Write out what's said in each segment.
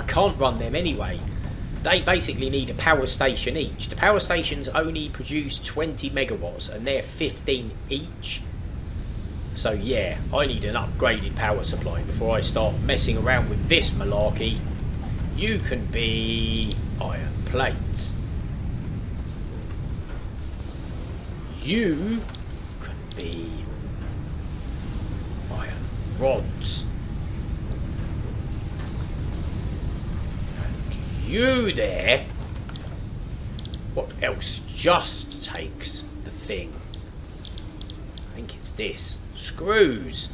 I can't run them anyway. They basically need a power station each. The power stations only produce 20 megawatts and they're 15 each. So yeah, I need an upgraded power supply before I start messing around with this malarkey. You can be iron plates. You can be iron rods. You there, what else just takes the thing? I think it's this. Screws.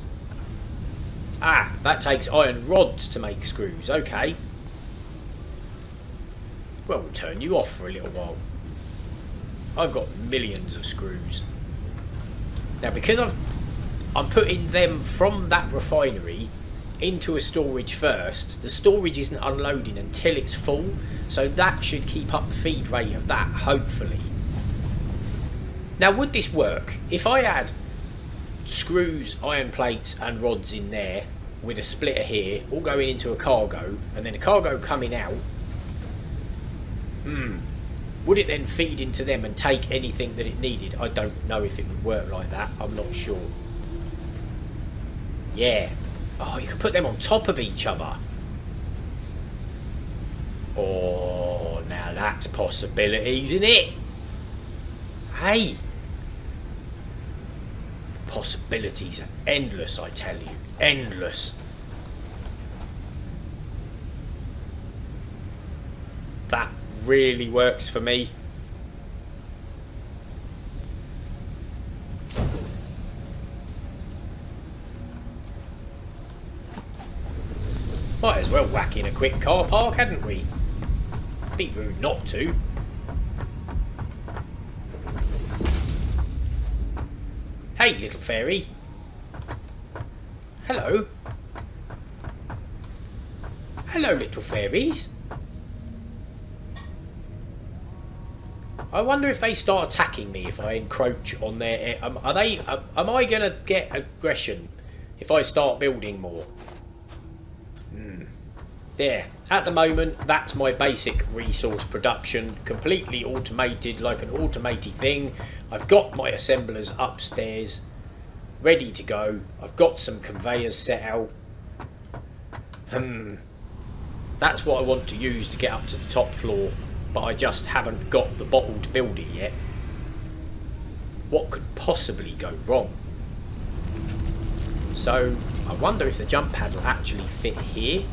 Ah, that takes iron rods to make screws. Okay. Well, we'll turn you off for a little while. I've got millions of screws. Now, because I'm putting them from that refinery into a storage first, the storage isn't unloading until it's full, so that should keep up the feed rate of that, hopefully. Now, would this work if I add screws, iron plates and rods in there with a splitter here, all going into a cargo, and then a cargo coming out? Would it then feed into them and take anything that it needed? I don't know if it would work like that. I'm not sure. Yeah. Oh, you could put them on top of each other. Oh, now that's possibilities, isn't it? Hey. Possibilities are endless, I tell you. Endless. That really works for me. Might as well whack in a quick car park, hadn't we? Be rude not to. Hey, little fairy. Hello. Hello, little fairies. I wonder if they start attacking me if I encroach on their... am I going to get aggression if I start building more? There, at the moment, that's my basic resource production, completely automated, like an automated thing. I've got my assemblers upstairs, ready to go. I've got some conveyors set out. That's what I want to use to get up to the top floor, but I just haven't got the bottle to build it yet. What could possibly go wrong? So, I wonder if the jump pad will actually fit here.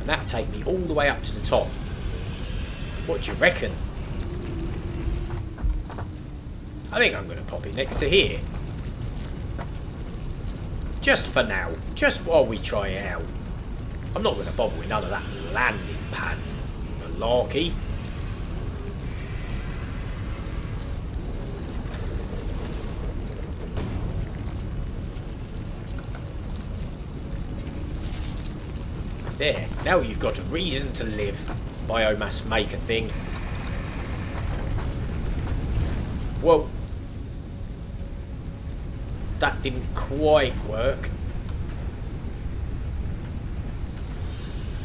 And that'll take me all the way up to the top. What do you reckon? I think I'm going to pop it next to here. Just for now. Just while we try it out. I'm not going to bother with none of that landing pad malarkey. There, now you've got a reason to live, biomass maker thing. Whoa. That didn't quite work.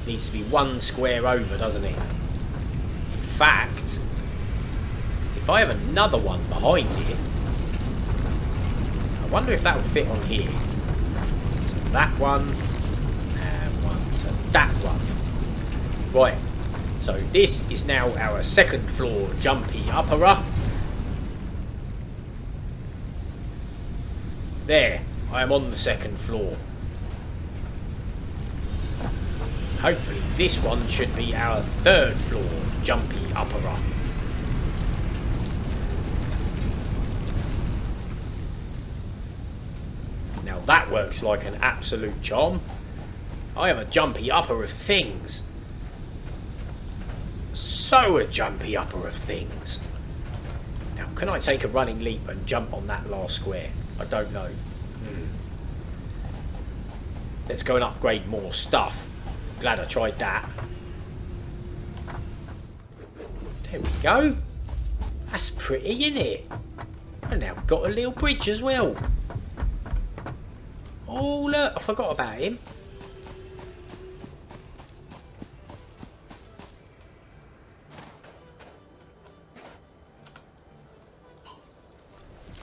Needs to be one square over, doesn't it? In fact, if I have another one behind it, I wonder if that will fit on here. So that one... to that one. Right, so this is now our second floor jumpy upper. There, I am on the second floor. Hopefully this one should be our third floor jumpy upper. Now that works like an absolute charm. I am a jumpy upper of things. So a jumpy upper of things. Now, can I take a running leap and jump on that last square? I don't know. Let's go and upgrade more stuff. Glad I tried that. There we go. That's pretty, isn't it? And now we've got a little bridge as well. Oh, look, I forgot about him.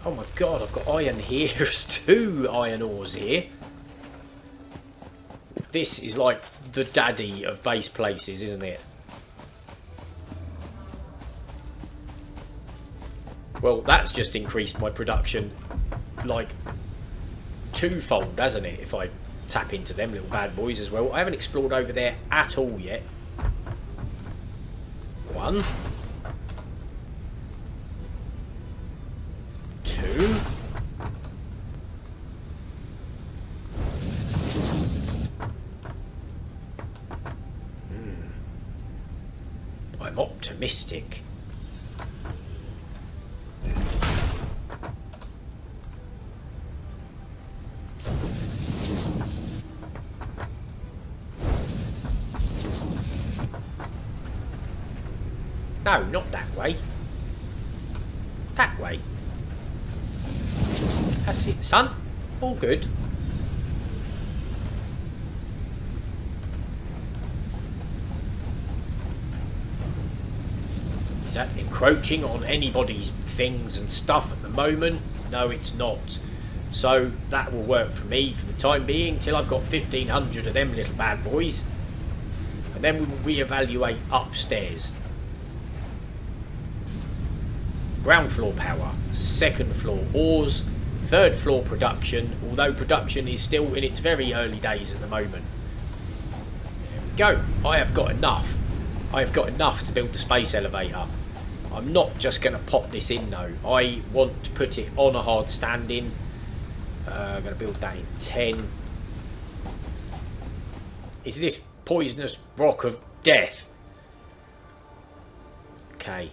Oh my god, I've got iron here. There's 2 iron ores here. This is like the daddy of base places, isn't it? Well, that's just increased my production like 2-fold, hasn't it? If I tap into them little bad boys as well. I haven't explored over there at all yet. 1, 2. I'm optimistic. No, not that way. That way. That's it, son. All good. Is that encroaching on anybody's things and stuff at the moment? No, it's not. So that will work for me for the time being till I've got 1,500 of them little bad boys. And then we'll re-evaluate upstairs. Ground floor power, 2nd floor ores, 3rd floor production, although production is still in its very early days at the moment. There we go. I have got enough. I have got enough to build the space elevator. I'm not just going to pop this in though. I want to put it on a hard standing. I'm going to build that in 10. Is this poisonous rock of death? Okay.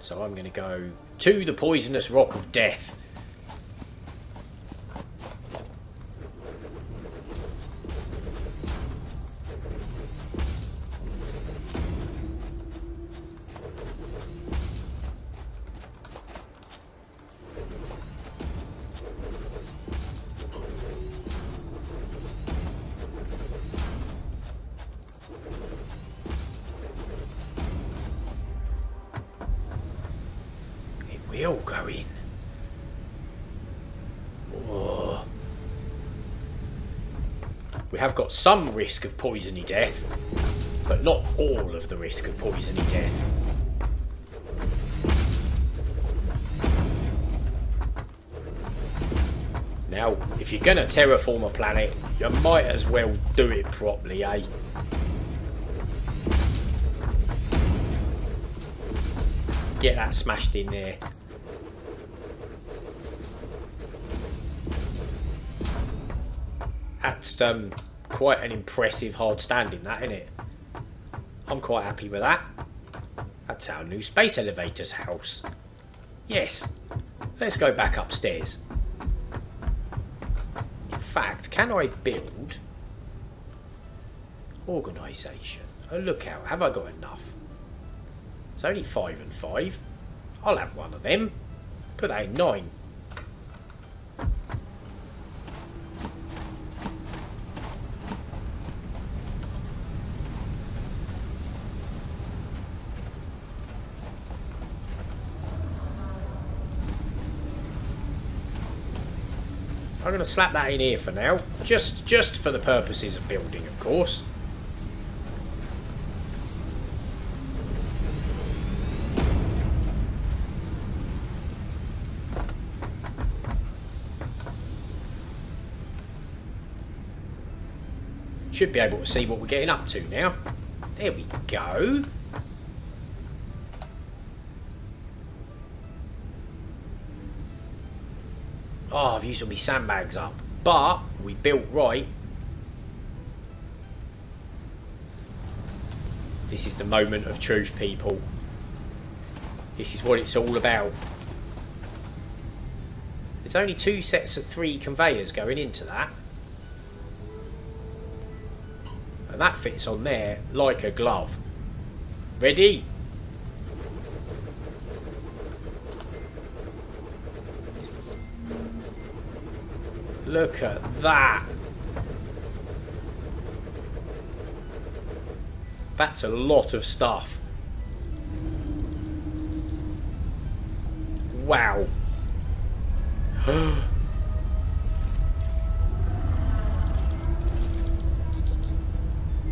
So I'm going to go to the poisonous rock of death. We'll go in. Whoa. We have got some risk of poisony death, but not all of the risk of poisony death. Now, if you're going to terraform a planet, you might as well do it properly, eh? Get that smashed in there. That's quite an impressive hard standing, that, isn't it? I'm quite happy with that. That's our new space elevator's house. Yes. Let's go back upstairs. In fact, can I build... organisation. Oh, look out. Have I got enough? It's only 5 and 5. I'll have one of them. Put that in 9. I'm going to slap that in here for now, just for the purposes of building, of course. Should be able to see what we're getting up to now. There we go. Oh, I've used all my sandbags up, but we built right. This is the moment of truth, people. This is what it's all about. There's only 2 sets of 3 conveyors going into that. And that fits on there like a glove. Ready? Look at that. That's a lot of stuff. Wow.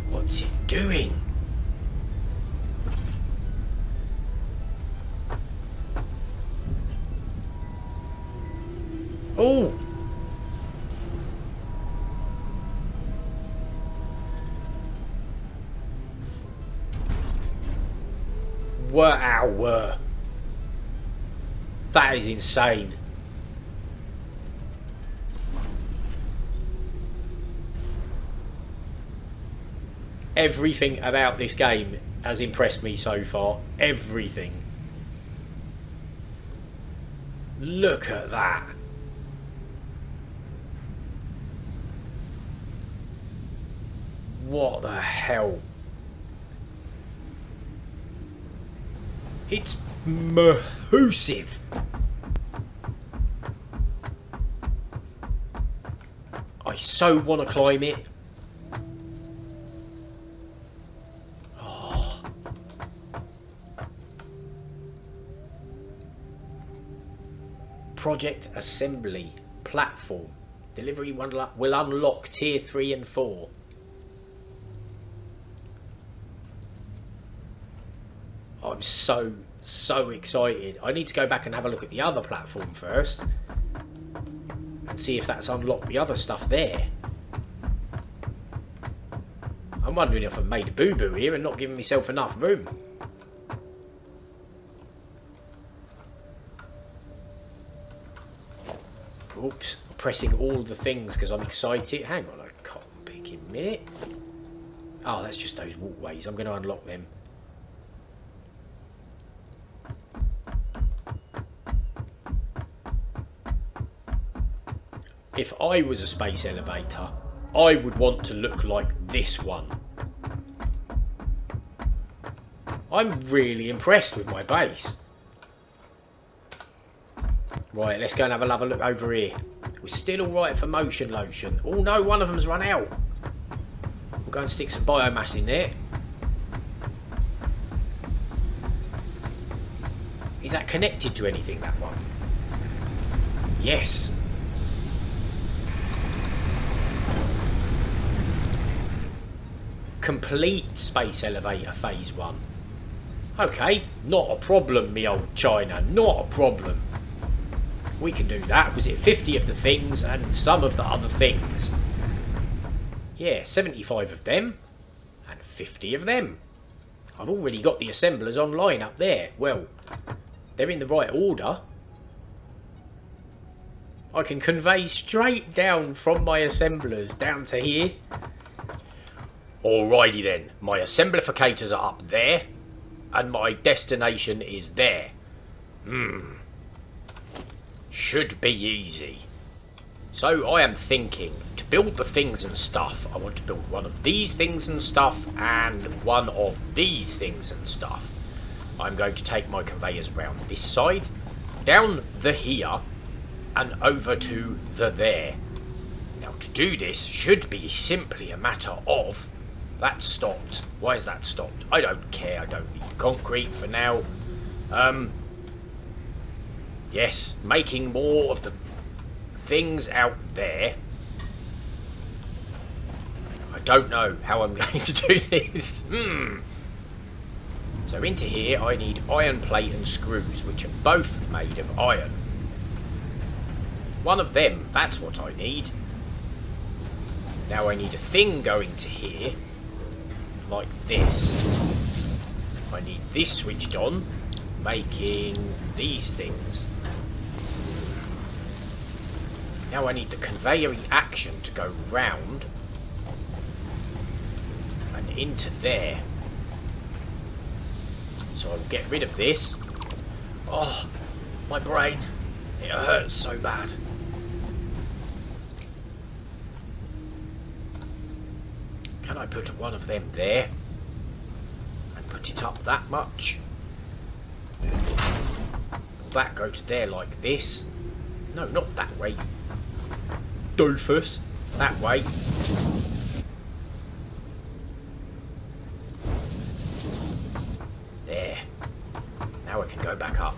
What's it doing? Oh! Wow! That is insane. Everything about this game has impressed me so far. Everything. Look at that. What the hell? It's massive. I so want to climb it. Oh. Project Assembly Platform Delivery Wonder will unlock Tier 3 and 4. I'm so excited. I need to go back and have a look at the other platform first and see if that's unlocked the other stuff there. I'm wondering if I've made a boo-boo here and not given myself enough room. Oops, I'm pressing all the things because I'm excited. Hang on a cotton picking minute. Oh, that's just those walkways. I'm going to unlock them. If I was a space elevator, I would want to look like this one. I'm really impressed with my base. Right, let's go and have another look over here. We're still alright for motion lotion. Oh no, one of them's run out. We'll go and stick some biomass in there. Is that connected to anything, that one? Yes. Complete space elevator phase 1. Okay, not a problem, me old China, not a problem. We can do that. Was it 50 of the things and some of the other things? Yeah, 75 of them and 50 of them. I've already got the assemblers online up there. Well, they're in the right order. I can convey straight down from my assemblers down to here. Alrighty then, my assemblificators are up there, and my destination is there. Hmm. Should be easy. So I am thinking, to build the things and stuff, I want to build one of these things and stuff, and one of these things and stuff. I'm going to take my conveyors around this side, down the here, and over to the there. Now to do this should be simply a matter of... That's stopped. Why is that stopped? I don't care. I don't need concrete for now. Yes, making more of the things out there. I don't know how I'm going to do this. So into here I need iron plate and screws, which are both made of iron. One of them, that's what I need. Now I need a thing going to here. Like this. I need this switched on, making these things. Now I need the conveyor in action to go round and into there. So I'll get rid of this. Oh, my brain. It hurts so bad. Can I put one of them there? And put it up that much? Will that go to there like this? No, not that way. Doofus. That way. There. Now I can go back up.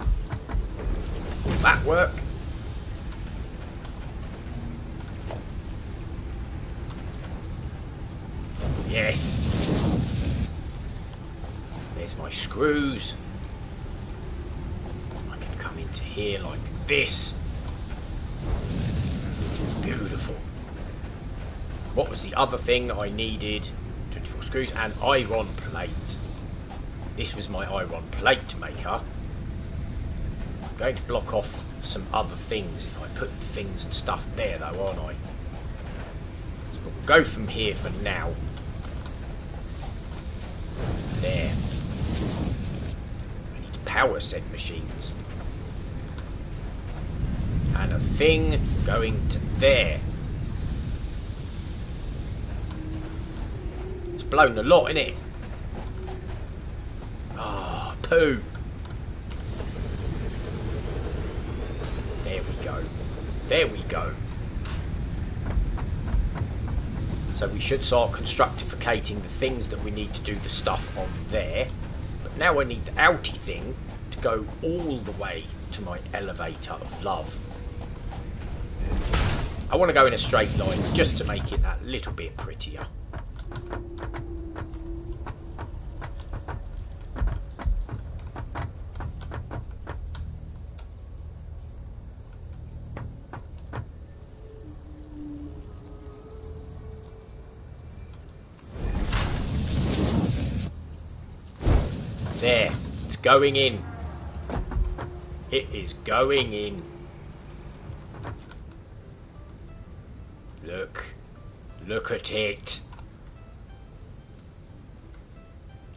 Will that work? There's my screws. I can come into here like this. Beautiful. What was the other thing I needed? 24 screws and iron plate. This was my iron plate maker. I'm going to block off some other things if I put things and stuff there though, aren't I? So we'll go from here for now. There. I need to power said machines. And a thing going to there. It's blown a lot, innit? Ah, poo. There we go. There we go. So we should start constructificating the things that we need to do the stuff on there. But now I need the outie thing to go all the way to my elevator of love. I want to go in a straight line just to make it that little bit prettier. There, it's going in. It is going in. Look. Look at it.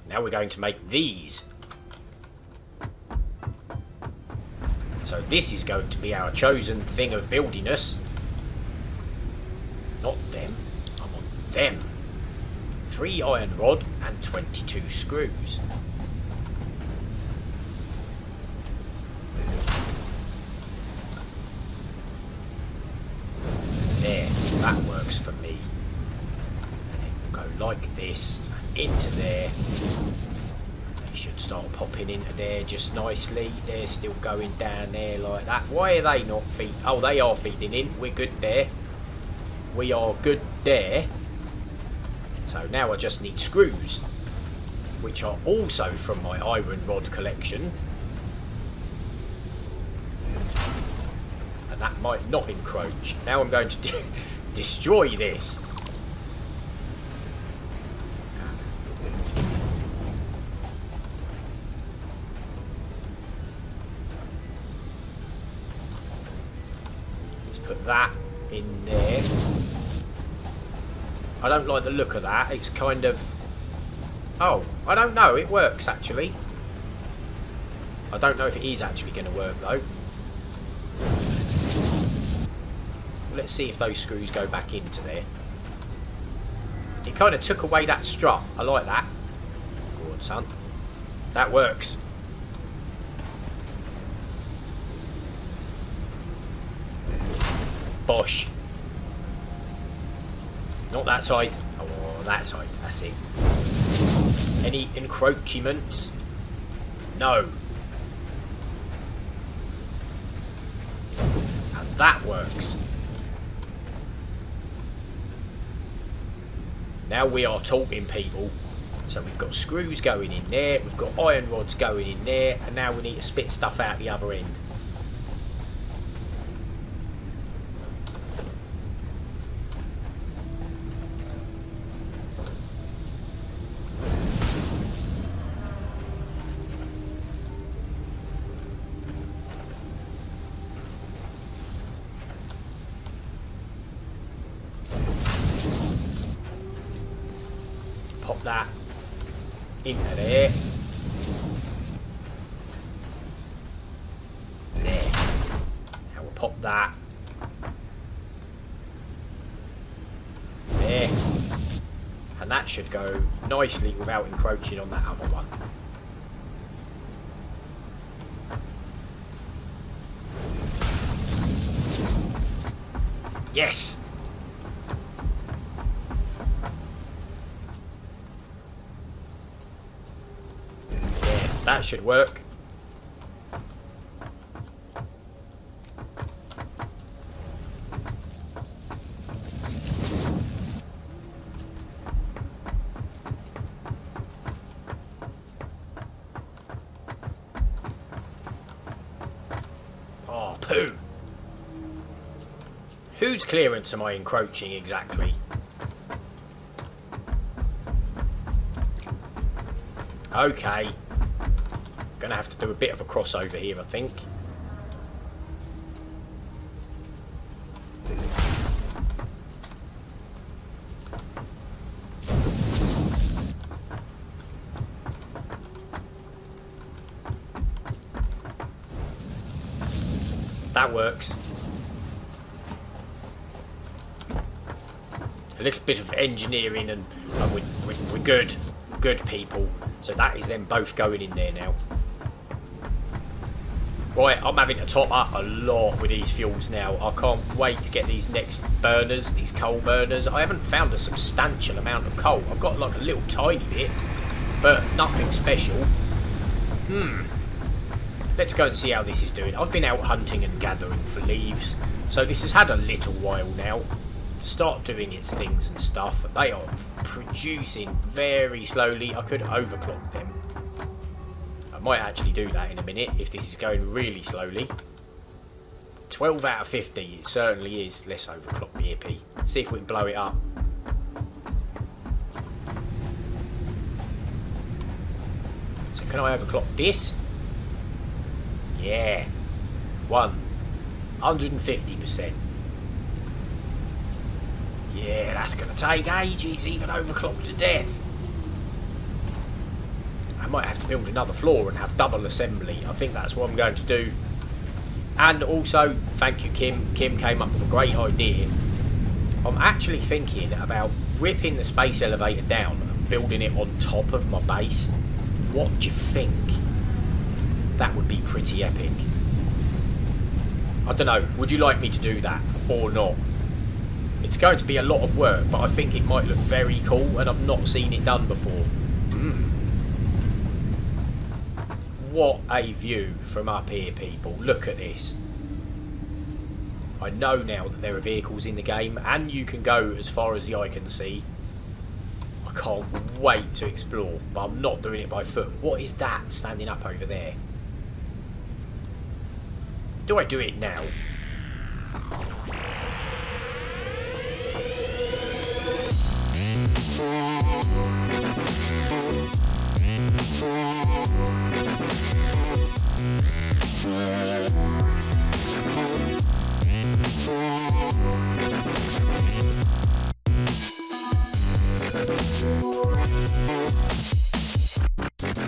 Now we're going to make these. So this is going to be our chosen thing of buildiness. Not them. I want them. 3 iron rod and 22 screws. Into there. They should start popping into there just nicely. They're still going down there like that. Why are they not feeding? Oh, they are feeding in. We're good there. We are good there. So now I just need screws, which are also from my iron rod collection. And that might not encroach. Now I'm going to destroy this. That in there. I don't like the look of that. It's kind of... oh, I don't know. It works, actually. I don't know if it is actually going to work, though. Let's see if those screws go back into there. It kind of took away that strut. I like that. Go on, son. That works. Bosh. Not that side. Oh, that side. That's it. Any encroachments? No. And that works. Now we are talking, people. So we've got screws going in there. We've got iron rods going in there. And now we need to spit stuff out the other end. That into there. There. Now we'll pop that. There. And that should go nicely without encroaching on that other one. Yes! That should work. Whose clearance am I encroaching exactly? Okay. Gonna have to do a bit of a crossover here, I think. That works. A little bit of engineering and we're good people. So that is them both going in there now. Right, I'm having to top up a lot with these fuels now. I can't wait to get these next burners, these coal burners. I haven't found a substantial amount of coal. I've got like a little tiny bit, but nothing special. Let's go and see how this is doing. I've been out hunting and gathering for leaves, so this has had a little while now to start doing its things and stuff. They are producing very slowly. I could overclock them. I might actually do that in a minute if this is going really slowly. 12 out of 50, it certainly is. Let's overclock the EP. See if we can blow it up. So can I overclock this? Yeah. 150%. Yeah, that's going to take ages, even overclocked to death. I might have to build another floor and have double assembly. I think that's what I'm going to do. And also, thank you, Kim. Kim came up with a great idea. I'm actually thinking about ripping the space elevator down and building it on top of my base. What do you think? That would be pretty epic. I don't know. Would you like me to do that or not? It's going to be a lot of work, but I think it might look very cool, and I've not seen it done before. What a view from up here, people. Look at this. I know now that there are vehicles in the game, and you can go as far as the eye can see. I can't wait to explore, but I'm not doing it by foot. What is that standing up over there? Do I do it now?